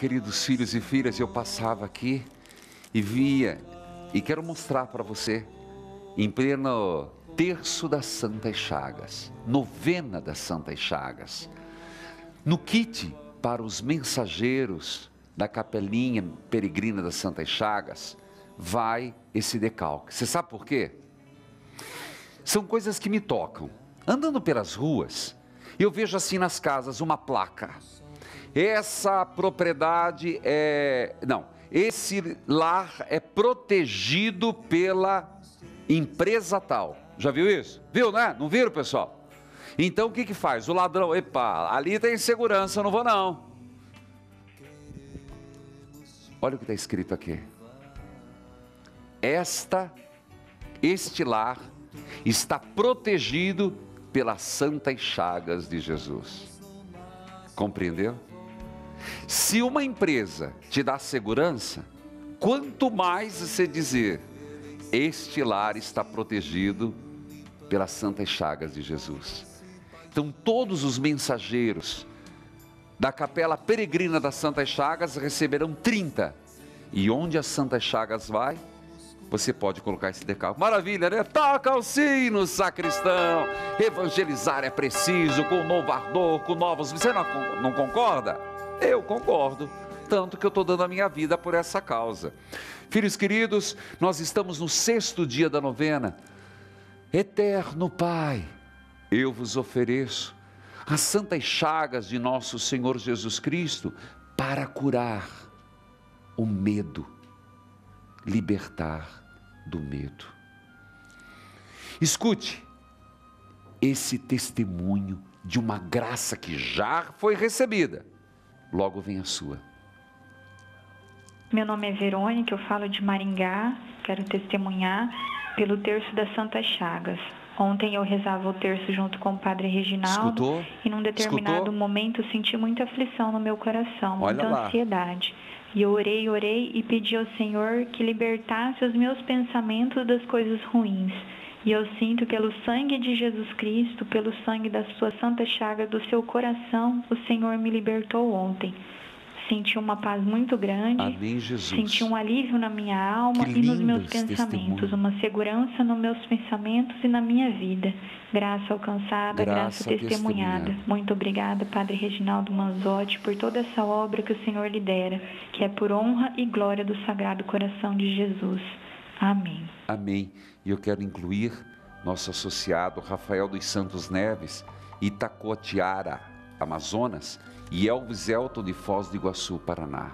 queridos filhos e filhas, eu passava aqui e via, e quero mostrar para você, em pleno terço das Santas Chagas, novena das Santas Chagas, no kit para os mensageiros da capelinha peregrina das Santas Chagas, vai esse decalque. Você sabe por quê? São coisas que me tocam. Andando pelas ruas, eu vejo assim nas casas uma placa. Essa propriedade é... não, esse lar é protegido pela empresa tal. Já viu isso? Viu, né? Não viram, pessoal? Então, o que que faz? O ladrão, epa, ali tem segurança, não vou não. Olha o que está escrito aqui. Este lar está protegido pelas Santas Chagas de Jesus. Compreendeu? Se uma empresa te dá segurança, quanto mais você dizer, este lar está protegido pelas Santas Chagas de Jesus. Então todos os mensageiros da Capela Peregrina das Santas Chagas receberão 30. E onde as Santas Chagas vai, você pode colocar esse decalque. Maravilha, né? Toca o sino, sacristão. Evangelizar é preciso, com novo ardor, com novos... Você não concorda? Eu concordo. Tanto que eu estou dando a minha vida por essa causa. Filhos queridos, nós estamos no 6º dia da novena. Eterno Pai, eu vos ofereço as Santas Chagas de nosso Senhor Jesus Cristo para curar o medo, libertar do medo. Escute esse testemunho de uma graça que já foi recebida. Logo vem a sua. Meu nome é Verônica, eu falo de Maringá, quero testemunhar pelo terço das Santas Chagas. Ontem eu rezava o terço junto com o Padre Reginaldo. Escutou? E num determinado momento senti muita aflição no meu coração, muita ansiedade. E eu orei e pedi ao Senhor que libertasse os meus pensamentos das coisas ruins. E eu sinto pelo sangue de Jesus Cristo, pelo sangue da sua Santa Chaga, do seu coração, o Senhor me libertou ontem. Senti uma paz muito grande. Amém, Jesus. Senti um alívio na minha alma e nos meus pensamentos, uma segurança nos meus pensamentos e na minha vida. Graça alcançada, graça testemunhada. Muito obrigada, Padre Reginaldo Manzotti, por toda essa obra que o Senhor lidera, que é por honra e glória do Sagrado Coração de Jesus. Amém. Amém. E eu quero incluir nosso associado Rafael dos Santos Neves, Itacotiara, Amazonas, e Elvis Elton de Foz do Iguaçu, Paraná.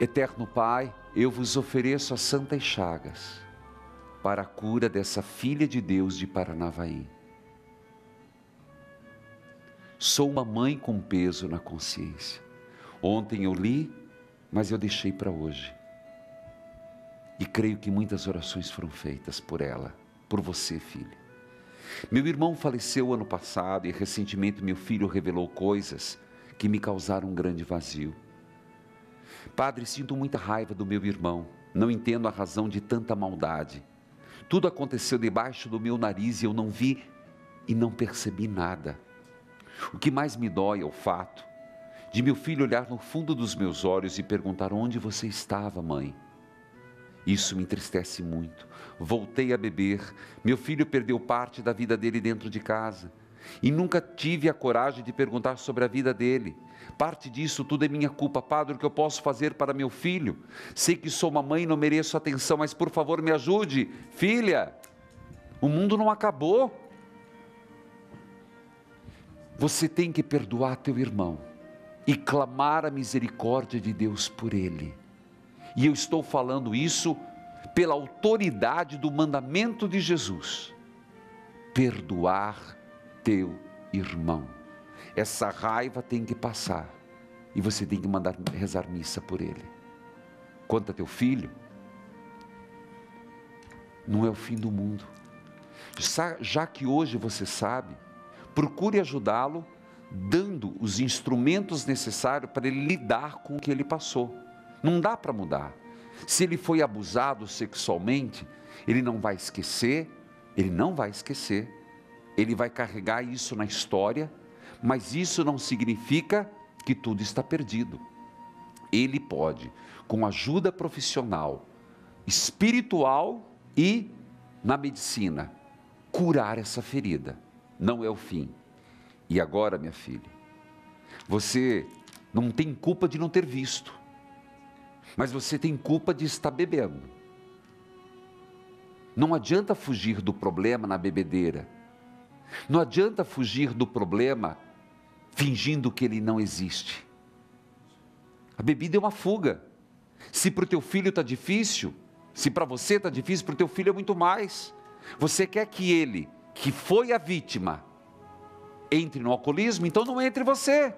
Eterno Pai, eu vos ofereço as Santas Chagas para a cura dessa filha de Deus de Paranavaí. Sou uma mãe com peso na consciência. Ontem eu li, mas eu deixei para hoje. E creio que muitas orações foram feitas por ela, por você, filha. Meu irmão faleceu ano passado e recentemente meu filho revelou coisas que me causaram um grande vazio. Padre, sinto muita raiva do meu irmão, não entendo a razão de tanta maldade. Tudo aconteceu debaixo do meu nariz e eu não vi e não percebi nada. O que mais me dói é o fato de meu filho olhar no fundo dos meus olhos e perguntar onde você estava, mãe. Isso me entristece muito. Voltei a beber, meu filho perdeu parte da vida dele dentro de casa e nunca tive a coragem de perguntar sobre a vida dele. Parte disso tudo é minha culpa. Padre, o que eu posso fazer para meu filho? Sei que sou uma mãe e não mereço atenção, mas por favor me ajude. Filha, o mundo não acabou. Você tem que perdoar teu irmão e clamar a misericórdia de Deus por ele. E eu estou falando isso pela autoridade do mandamento de Jesus. Perdoar teu irmão. Essa raiva tem que passar. E você tem que mandar rezar missa por ele. Quanto a teu filho, não é o fim do mundo. Já que hoje você sabe, procure ajudá-lo dando os instrumentos necessários para ele lidar com o que ele passou. Não dá para mudar. Se ele foi abusado sexualmente, ele não vai esquecer, ele vai carregar isso na história, mas isso não significa que tudo está perdido. ele pode, com ajuda profissional, espiritual e na medicina, curar essa ferida. Não é o fim. E agora, minha filha, você não tem culpa de não ter visto, mas você tem culpa de estar bebendo. Não adianta fugir do problema na bebedeira. Não adianta fugir do problema fingindo que ele não existe. A bebida é uma fuga. Se para o teu filho está difícil, se para você está difícil, para o teu filho é muito mais. Você quer que ele, que foi a vítima, entre no alcoolismo? Então não entre você.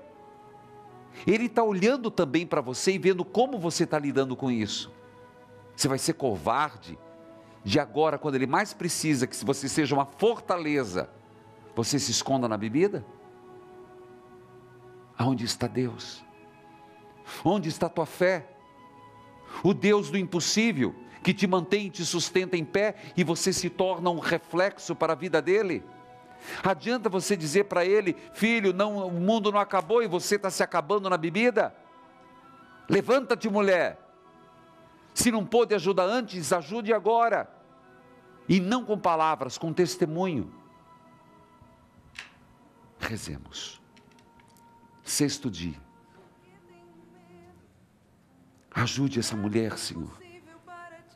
Ele está olhando também para você e vendo como você está lidando com isso. Você vai ser covarde de agora, quando ele mais precisa que você seja uma fortaleza, você se esconda na bebida? Aonde está Deus? Onde está a tua fé? O Deus do impossível, que te mantém e te sustenta em pé, e você se torna um reflexo para a vida dele. Adianta você dizer para ele: filho, não, o mundo não acabou e você está se acabando na bebida? Levanta-te, mulher. Se não pôde ajudar antes, ajude agora. E não com palavras, com testemunho. Rezemos. Sexto dia. Ajude essa mulher, Senhor,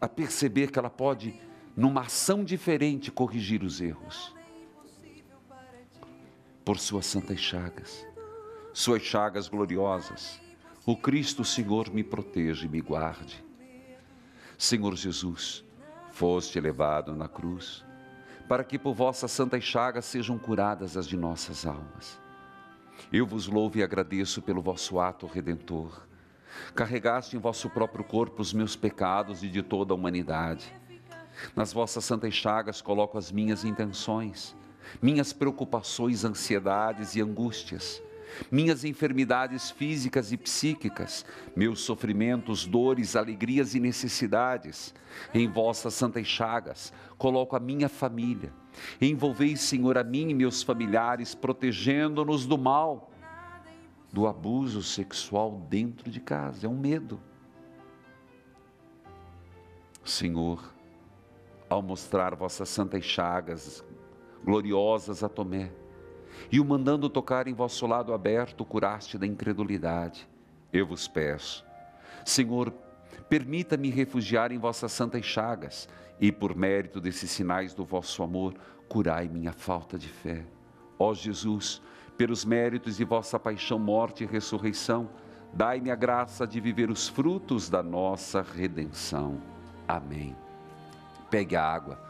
a perceber que ela pode, numa ação diferente, corrigir os erros. Por suas santas chagas, suas chagas gloriosas, o Cristo, Senhor, me proteja e me guarde. Senhor Jesus, foste elevado na cruz, para que por vossas santas chagas sejam curadas as de nossas almas. Eu vos louvo e agradeço pelo vosso ato redentor. Carregaste em vosso próprio corpo os meus pecados e de toda a humanidade. Nas vossas santas chagas coloco as minhas intenções, minhas preocupações, ansiedades e angústias, minhas enfermidades físicas e psíquicas, meus sofrimentos, dores, alegrias e necessidades. Em vossas santas chagas coloco a minha família. Envolvei, Senhor, a mim e meus familiares, protegendo-nos do mal, do abuso sexual dentro de casa. É um medo. Senhor, ao mostrar vossas santas chagas gloriosas a Tomé, e o mandando tocar em vosso lado aberto, curaste da incredulidade. Eu vos peço, Senhor, permita-me refugiar em vossas santas chagas, e por mérito desses sinais do vosso amor, curai minha falta de fé. Ó Jesus, pelos méritos de vossa paixão, morte e ressurreição, dai-me a graça de viver os frutos da nossa redenção. Amém. Pegue a água,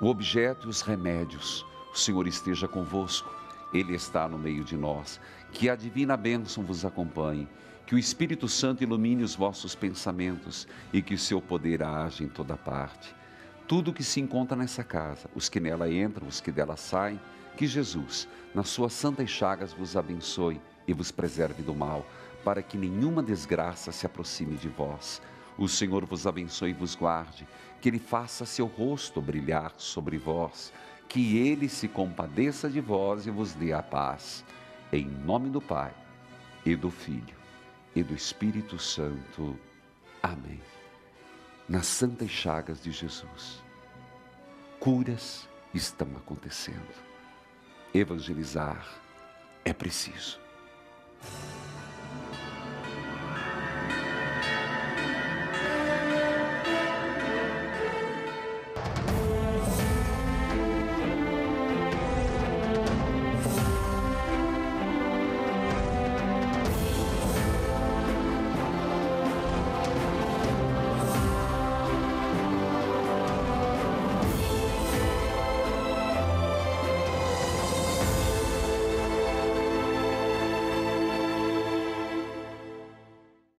o objeto e os remédios. O Senhor esteja convosco, Ele está no meio de nós. Que a divina bênção vos acompanhe, que o Espírito Santo ilumine os vossos pensamentos e que o seu poder age em toda parte. Tudo que se encontra nessa casa, os que nela entram, os que dela saem, que Jesus, nas suas santas chagas, vos abençoe e vos preserve do mal, para que nenhuma desgraça se aproxime de vós. O Senhor vos abençoe e vos guarde, que Ele faça seu rosto brilhar sobre vós, que Ele se compadeça de vós e vos dê a paz. Em nome do Pai, e do Filho, e do Espírito Santo. Amém. Nas santas chagas de Jesus, curas estão acontecendo. Evangelizar é preciso.